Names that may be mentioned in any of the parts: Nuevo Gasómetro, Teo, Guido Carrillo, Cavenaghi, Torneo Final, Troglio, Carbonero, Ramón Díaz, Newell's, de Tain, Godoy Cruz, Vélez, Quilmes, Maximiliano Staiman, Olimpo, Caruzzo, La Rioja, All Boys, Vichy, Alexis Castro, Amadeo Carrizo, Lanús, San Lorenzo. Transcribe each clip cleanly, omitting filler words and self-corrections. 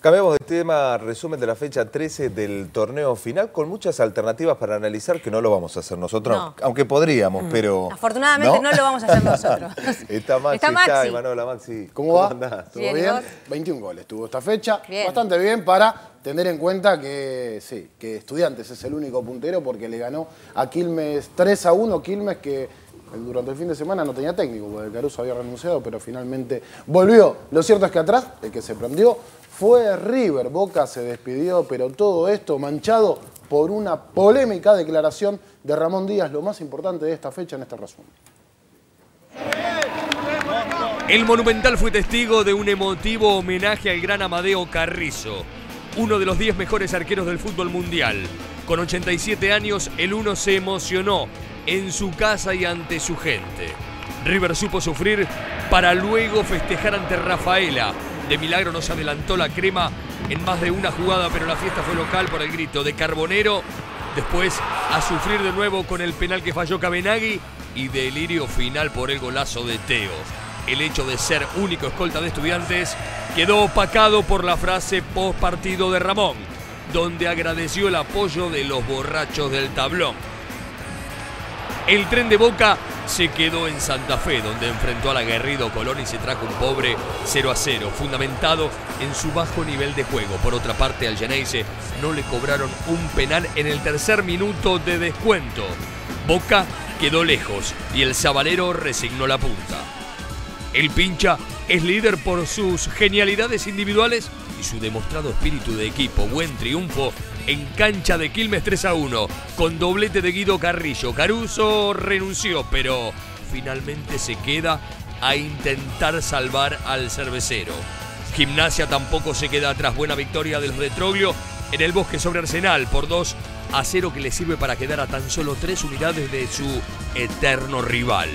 Cambiamos de tema, resumen de la fecha 13 del torneo final, con muchas alternativas para analizar, que no lo vamos a hacer nosotros, no. Aunque podríamos, pero... Afortunadamente no lo vamos a hacer nosotros. Está Maxi. Emanuela, Maxi. ¿Cómo va? Andás? ¿Todo bien? 21 goles tuvo esta fecha, bien. Bastante bien para tener en cuenta que, sí, que Estudiantes es el único puntero porque le ganó a Quilmes 3-1, Quilmes que... Durante el fin de semana no tenía técnico, porque Caruzzo había renunciado, pero finalmente volvió. Lo cierto es que atrás, el que se prendió, fue River. Boca se despidió, pero todo esto manchado por una polémica declaración de Ramón Díaz, lo más importante de esta fecha en este resumen. El Monumental fue testigo de un emotivo homenaje al gran Amadeo Carrizo, uno de los 10 mejores arqueros del fútbol mundial. Con 87 años, el uno se emocionó en su casa y ante su gente. River supo sufrir para luego festejar ante Rafaela. De milagro nos adelantó la crema en más de una jugada, pero la fiesta fue local por el grito de Carbonero. Después a sufrir de nuevo con el penal que falló Cavenaghi y delirio final por el golazo de Teo. El hecho de ser único escolta de Estudiantes quedó opacado por la frase post partido de Ramón, donde agradeció el apoyo de los borrachos del tablón. El tren de Boca se quedó en Santa Fe, donde enfrentó al aguerrido Colón y se trajo un pobre 0-0, fundamentado en su bajo nivel de juego. Por otra parte, al Geneise no le cobraron un penal en el tercer minuto de descuento. Boca quedó lejos y el sabalero resignó la punta. El Pincha es líder por sus genialidades individuales y su demostrado espíritu de equipo. Buen triunfo en cancha de Quilmes 3-1, con doblete de Guido Carrillo. Caruzzo renunció, pero finalmente se queda a intentar salvar al cervecero. Gimnasia tampoco se queda atrás. Buena victoria de los de Troglio en el Bosque sobre Arsenal por 2-0, que le sirve para quedar a tan solo 3 unidades de su eterno rival.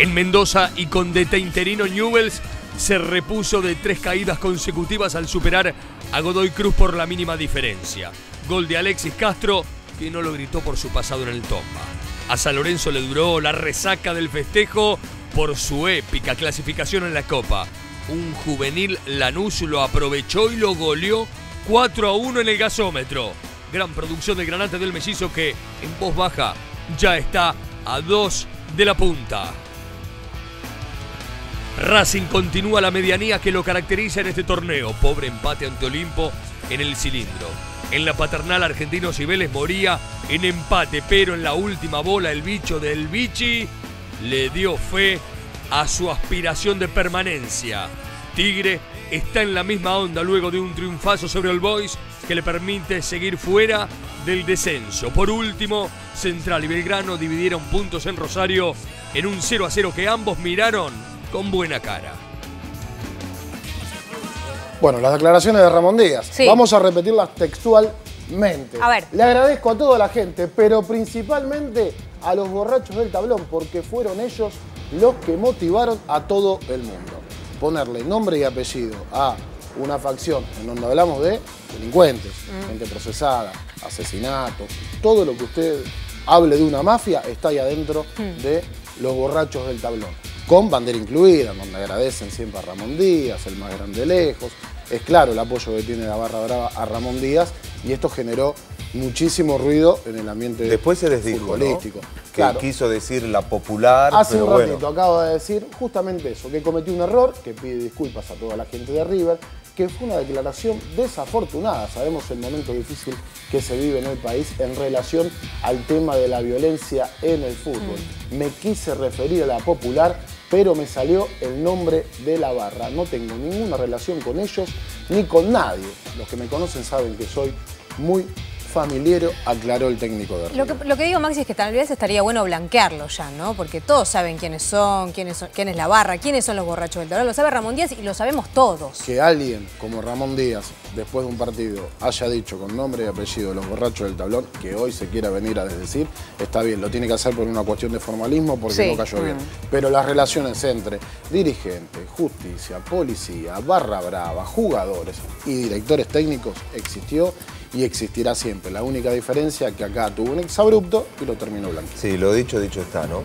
En Mendoza y con de Tain interino, Newell's se repuso de 3 caídas consecutivas al superar a Godoy Cruz por la mínima diferencia. Gol de Alexis Castro, que no lo gritó por su pasado en el Tomba. A San Lorenzo le duró la resaca del festejo por su épica clasificación en la Copa. Un juvenil Lanús lo aprovechó y lo goleó 4-1 en el gasómetro. Gran producción del granate del mellizo, que en voz baja ya está a 2 de la punta. Racing continúa la medianía que lo caracteriza en este torneo. Pobre empate ante Olimpo en el cilindro. En la Paternal, Argentinos y Vélez moría en empate, pero en la última bola el bicho del Vichy le dio fe a su aspiración de permanencia. Tigre está en la misma onda luego de un triunfazo sobre All Boys que le permite seguir fuera del descenso. Por último, Central y Belgrano dividieron puntos en Rosario en un 0-0 que ambos miraron con buena cara. Bueno, las declaraciones de Ramón Díaz. Sí. Vamos a repetirlas textualmente. A ver. Le agradezco a toda la gente, pero principalmente a los borrachos del tablón, porque fueron ellos los que motivaron a todo el mundo. Ponerle nombre y apellido a una facción en donde hablamos de delincuentes, gente procesada, asesinatos, todo lo que usted hable de una mafia está ahí adentro de los borrachos del tablón. Con bandera incluida, donde agradecen siempre a Ramón Díaz, el más grande lejos. Es claro el apoyo que tiene la barra brava a Ramón Díaz, y esto generó muchísimo ruido en el ambiente futbolístico. Después se les dijo, ¿no?, que claro, quiso decir la popular. Hace pero un ratito acaba de decir justamente eso, que cometió un error, que pide disculpas a toda la gente de River, que fue una declaración desafortunada. Sabemos el momento difícil que se vive en el país en relación al tema de la violencia en el fútbol. Me quise referir a la popular, pero me salió el nombre de la barra. No tengo ninguna relación con ellos ni con nadie. Los que me conocen saben que soy muy familiero, aclaró el técnico de River. Lo que digo, Maxi, es que tal vez estaría bueno blanquearlo ya, ¿no? Porque todos saben quiénes son, quién es la barra, quiénes son los borrachos del tablón. Lo sabe Ramón Díaz y lo sabemos todos. Que alguien como Ramón Díaz, después de un partido, haya dicho con nombre y apellido los borrachos del tablón, que hoy se quiera venir a desdecir, está bien, lo tiene que hacer por una cuestión de formalismo, porque sí, no cayó bien. Pero las relaciones entre dirigentes, justicia, policía, barra brava, jugadores y directores técnicos existió y existirá siempre. La única diferencia es que acá tuvo un exabrupto y lo terminó blanqueando. Sí, lo dicho está, ¿no?